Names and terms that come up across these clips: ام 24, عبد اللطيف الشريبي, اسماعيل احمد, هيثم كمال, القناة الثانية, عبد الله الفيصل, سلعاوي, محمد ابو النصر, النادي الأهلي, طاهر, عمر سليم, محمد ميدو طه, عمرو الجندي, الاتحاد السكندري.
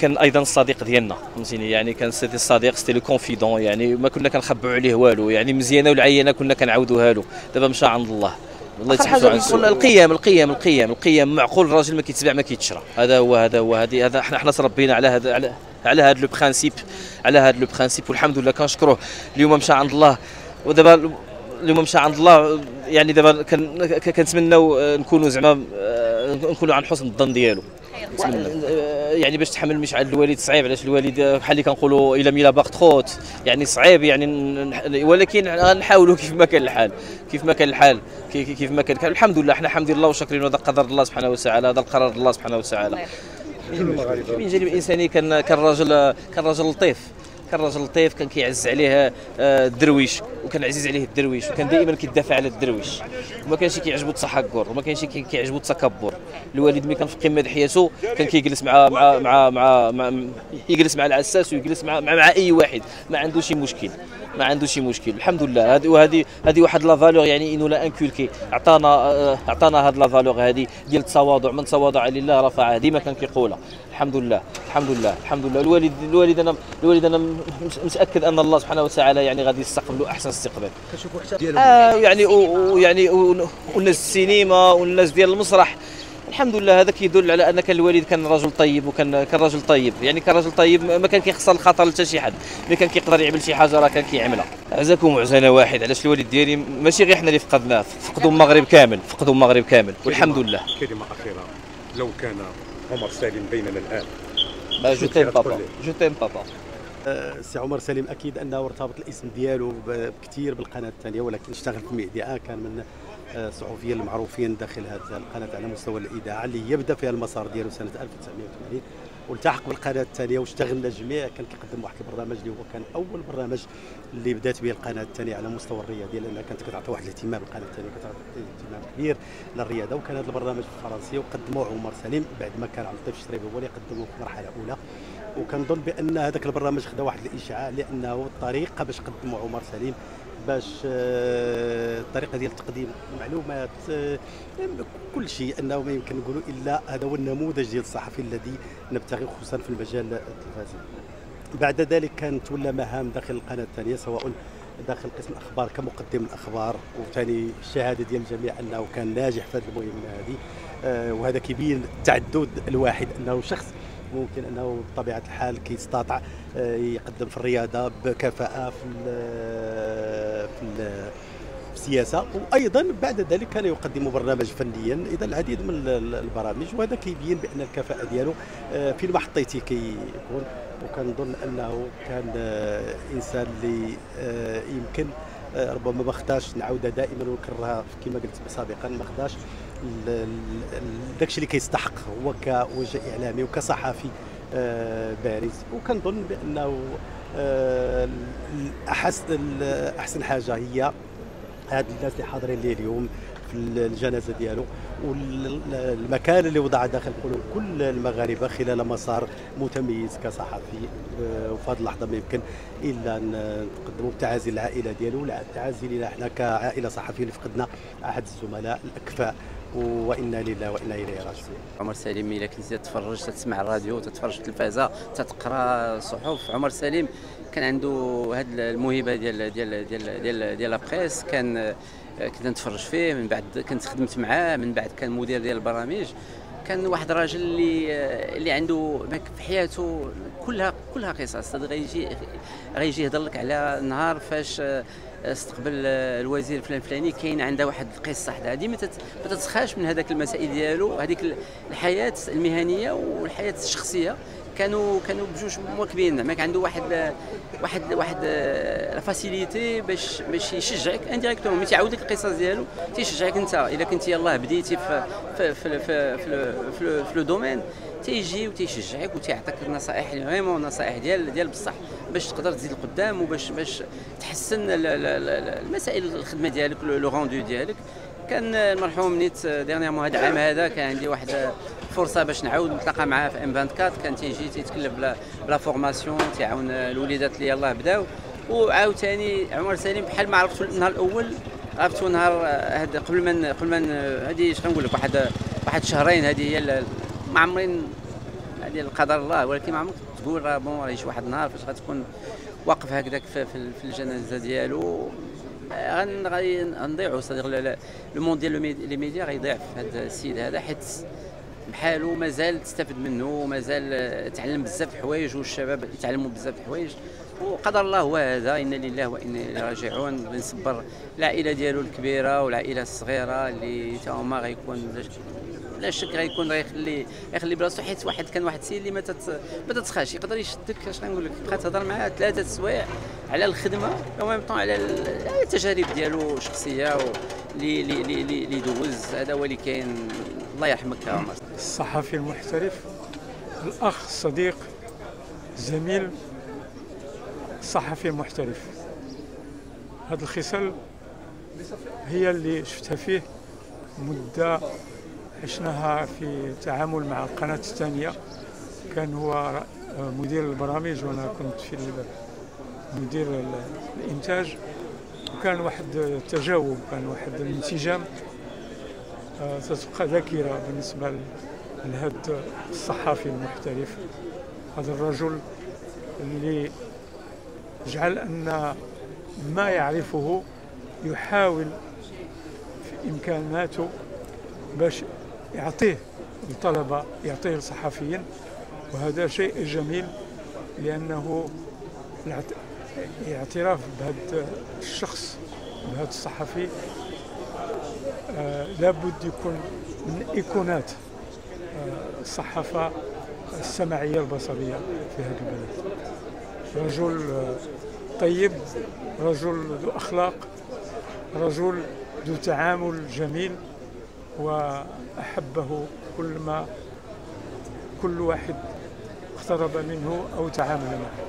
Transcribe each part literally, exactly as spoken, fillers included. كان ايضا الصديق ديالنا فهمتيني، يعني كان سيتي الصديق سيتي لو كونفيدون، يعني ما كنا كنخبعوا عليه والو، يعني مزيانه والعيانه كنا كنعاودوها له. دابا مشى عند الله، الله يتحفظو على السوق. القيم القيم القيم القيم معقول، الراجل ما كيتباع ما كيتشرى، هذا هو هذا هو هذه هذا حنا حنا تربينا على هذا على على هذا لو برينسيپ على هذا لو برينسيپ والحمد لله كنشكروه. اليوم مشى عند الله، ودابا اليوم مشى عند الله، يعني دابا كنتمناو نكونوا زعما نكونوا عند حسن الظن ديالو. يعني باش تحمل مشعل الوالد صعيب، علاش الوالد بحال اللي كنقولوا الى ميلا باغ تخوت، يعني صعيب يعني، ولكن غنحاولوا كيف ما كان الحال كيف ما كان الحال كيف ما كان الحال. الحمد لله، حنا حمد لله وشاكرين. هذا قدر الله سبحانه وتعالى، هذا القرار الله سبحانه وتعالى. من جانب الانساني كان كان راجل كان راجل لطيف، كان راجل لطيف، كان كيعز عليه الدرويش وكان عزيز عليه الدرويش، وكان دائما كيدافع على الدرويش، وما كانش كيعجبو التحقر، وما كانش كيعجبو التكبر. الوالد ملي كان في قمه حياته كان كيجلس مع مع مع مع, مع يجلس مع العساس، ويجلس مع, مع مع اي واحد، ما عنده شي مشكل ما عنده شي مشكل. الحمد لله، هذه وهذه هذه واحد لا فالور، يعني انه لا انكولكي، عطانا عطانا هذه لا فالور هذه ديال التواضع. من تواضع لله رفعه، ديما كان كيقولها. الحمد لله الحمد لله الحمد لله. الوالد الوالد انا الوالد انا متاكد ان الله سبحانه وتعالى يعني غادي يستقبلوا احسن استقبال. كنشوفوا حتى آه يعني ويعني والناس السينما والناس ديال المسرح، الحمد لله، هذا كيدل على ان كان الوالد كان رجل طيب، وكان كان رجل طيب، يعني كان رجل طيب، ما كان كيخسر الخطر حتى شي حد. ملي كان كيقدر يعمل شي حاجه راه كان كيعملها. عزاكم عزانا واحد، علاش الوالد ديالي ماشي غير حنا اللي فقدناه، فقدوا المغرب كامل، فقدوا المغرب كامل والحمد لله. كلمه اخيره لو كان عمر سليم بيننا الان. جو تيم بابا جو تيم بابا. السي عمر سليم اكيد انه ارتبط الاسم ديالو بكثير بالقناه الثانيه، ولكن اشتغل في الميديا، كان من الصحفيين المعروفين داخل هذه القناه على مستوى الاذاعه اللي يبدا فيها المسار ديالو سنه ألف وتسعمائة وثمانين، والتحق بالقناه الثانيه واشتغلنا جميع. كان كيقدم واحد البرنامج اللي هو كان اول برنامج اللي بدات به القناه الثانيه على مستوى الرياضي، لان كانت كتعطي واحد الاهتمام، القناه الثانيه كتعطي اهتمام كبير للرياضه. وكان هذا البرنامج بالفرنسيه وقدموه عمر سليم بعد ما كان عبد اللطيف الشريبي هو اللي قدموه في المرحله الاولى، وكنظن بان هذاك البرنامج خدا واحد الاشعاع، لانه الطريقه باش قدموا عمر سليم، باش الطريقه ديال تقديم المعلومات كل شيء، انه ما يمكن نقولوا الا هذا هو النموذج ديال الصحفي الذي نبتغيه خصوصا في المجال التلفزيوني. بعد ذلك كان تولى مهام داخل القناه الثانيه، سواء داخل قسم الاخبار كمقدم الاخبار، وثاني الشهاده ديال الجميع انه كان ناجح في هذه المهمه هذه، وهذا كيبين تعدد الواحد، انه شخص ممكن انه بطبيعه الحال كيستطاع يقدم في الرياضه بكفاءه في في السياسه، وايضا بعد ذلك كان يقدم برنامج فنيا، اذا العديد من البرامج، وهذا كيبين بان الكفاءه ديالو فين ما حطيتيه كيكون. وكنظن انه كان انسان اللي يمكن ربما ما خداش، نعاودها دائما ونكررها كما قلت سابقا، ما خداش داكشي اللي كيستحق هو كوجه اعلامي وكصحفي بارز. وكنظن بانه احسن احسن حاجه هي هاد الناس اللي حاضرين ليه اليوم في الجنازه ديالو، والمكان اللي وضعه داخل قلوب كل المغاربه خلال مسار متميز كصحفي. وفي هذه اللحظه ما يمكن الا نقدموا التعازي للعائله ديالو، التعازي لنا احنا كعائله صحفيين اللي فقدنا احد الزملاء الاكفاء، وإنا لله وإنا إليه راجعون. عمر سليم إلا كنتي تتفرج تسمع الراديو تتفرج التلفازة تتقرا صحف، عمر سليم كان عنده هاد الموهبة ديال ديال ديال ديال ديال لابريس، كان كنت نتفرج فيه، من بعد كنت خدمت معاه، من بعد كان مدير ديال البرامج، كان واحد الراجل اللي اللي عنده في حياته كلها كلها قصص. هذا غيجي غيجي يهضر لك على نهار فاش استقبل الوزير فلان فلاني، كاين عنده واحد القصه حدا، هذه ما تتسخاش من هذاك المسائل ديالو، هذيك الحياه المهنيه والحياه الشخصيه كانوا كانوا بجوج مواكبين. ما كان عنده واحد واحد واحد الفاسيليتي باش باش يشجعك انديريكتومون، ملي تعاود لك القصص ديالو تيشجعك انت. الا كنتي يلاه بديتي في في في في في في لو دومين تيجي وتيشجعك وتيعطيك النصائح فريمون، النصائح ديال ديال بصح باش تقدر تزيد لقدام وباش باش تحسن المسائل الخدمه ديالك لو روندو ديالك. كان المرحوم نيت ديرنيامون هذا العام هذا كان عندي واحد فرصه باش نعاود نتلاقى معاه في ام أربعة وعشرين، كان تيجي تيتكلم بلا بلا فورماسيون، تيعاون الوليدات اللي يلاه بداو. وعاوتاني عمر سليم بحال ما عرفتو النهار الاول، عرفتو نهار هذا قبل ما قبل ما هذه شحال نقول لك واحد واحد شهرين، هذه هي ما عمرين هذه القدر الله، ولكن ما عمرك تقول راه بون راه شي واحد النهار فاش غتكون واقف هكذاك في, في الجنازه ديالو غن غنضيعوا صديق لو مون ديال لي ميديا غيضيع في هذا السيد هذا، حيت بحالو مازال تستفد منه ومازال تعلم بزاف الحوايج والشباب يتعلموا بزاف الحوايج. وقدر الله هو هذا، انا لله وانا اليه راجعون. بنصبر العائله ديالو الكبيره والعائله الصغيره اللي تا هما غيكون لا شك غيكون غيخلي غيخلي بلاصتو، حيت واحد كان واحد السيد اللي ما تت... ما تتسخاش، يقدر يشدك اش غنقول لك، بقى تهضر معاه ثلاثه سوايع على الخدمه وميم طون على التجارب ديالو الشخصيه اللي اللي اللي دوز. هذا هو اللي كاين. الله يرحمك يا عمر. الصحفي المحترف، الاخ الصديق الزميل الصحفي المحترف، هذه الخصال هي اللي شفتها فيه مده عشناها في تعامل مع القناة الثانية. كان هو مدير البرامج وأنا كنت في مدير الإنتاج، وكان واحد التجاوب، كان واحد الانسجام ستبقى ذاكرة بالنسبة لهذا الصحفي المحترف، هذا الرجل اللي جعل أن ما يعرفه يحاول في إمكاناته باش يعطيه الطلبة، يعطيه الصحفيين، وهذا شيء جميل لأنه الاعتراف بهذا الشخص بهذا الصحفي آه لابد يكون من إيقونات آه الصحافة السمعية البصرية في هذا البلد. رجل آه طيب، رجل ذو أخلاق، رجل ذو تعامل جميل، وأحبه كل ما كل واحد اقترب منه أو تعامل معه،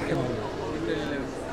رحمه الله.